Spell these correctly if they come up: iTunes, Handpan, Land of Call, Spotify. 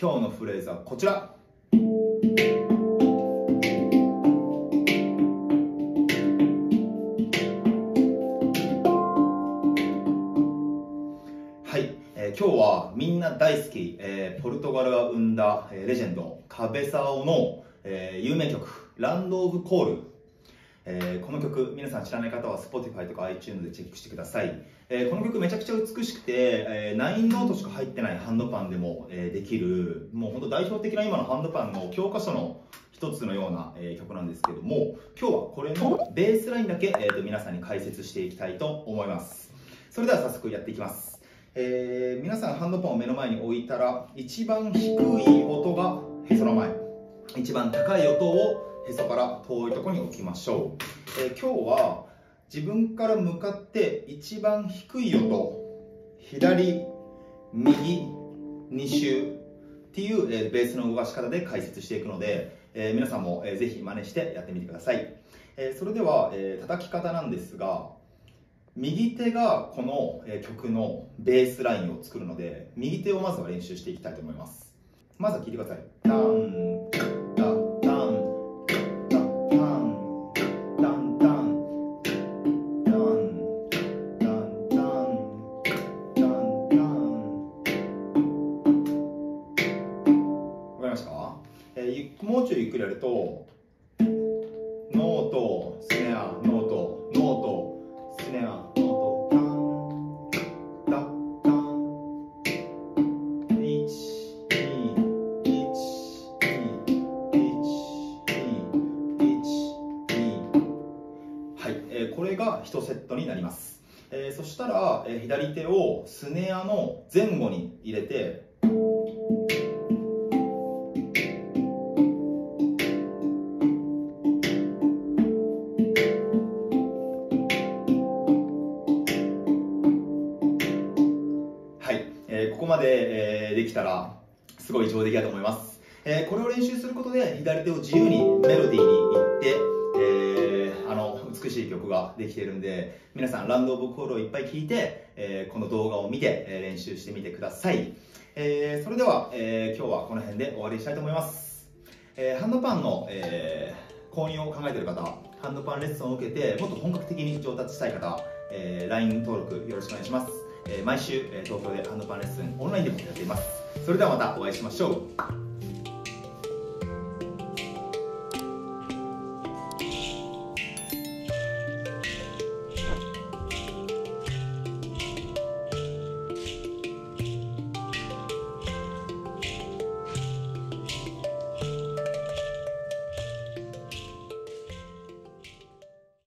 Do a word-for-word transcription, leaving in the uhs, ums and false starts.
今日のフレーズはこちら。はい、えー、今日はみんな大好き、えー、ポルトガルが生んだ、えー、レジェンドカベサオの、えー、有名曲ランドオブコール、えー、この曲皆さん知らない方は Spotify とか iTunes でチェックしてください。えー、この曲めちゃくちゃ美しくて、えー、きゅうノートしか入ってないハンドパンでも、えー、できる、もう本当代表的な今のハンドパンの教科書の一つのような、えー、曲なんですけども、今日はこれのベースラインだけ、えー、と皆さんに解説していきたいと思います。それでは早速やっていきます。えー、皆さんハンドパンを目の前に置いたら、一番低い音がへその前、一番高い音をへそから遠いところに置きましょう。えー、今日は自分から向かって一番低い音、左、右、に周っていう、えー、ベースの動かし方で解説していくので、えー、皆さんも、えー、ぜひ真似してやってみてください。えー、それでは、えー、叩き方なんですが、右手がこの、えー、曲のベースラインを作るので、右手をまずは練習していきたいと思います。まずは聴いてください。ダンゆっくりやると、ノートスネアノートノートスネアノートタンタンタン、いちにいちにいちにいちに。はい、えー、これがいちセットになります。えー、そしたら、えー、左手をスネアの前後に入れて、できたらすごい上出来だと思います。えー、これを練習することで左手を自由にメロディーに行って、えー、あの美しい曲ができているんで、皆さんランドオブコールをいっぱい聴いて、えー、この動画を見て、えー、練習してみてください。えー、それでは、えー、今日はこの辺で終わりにしたいと思います。えー、ハンドパンの、えー、購入を考えている方、ハンドパンレッスンを受けてもっと本格的に上達したい方、えー、ライン 登録よろしくお願いします。毎週東京でハンドパンレッスンオンラインでもやっています。それではまたお会いしましょう。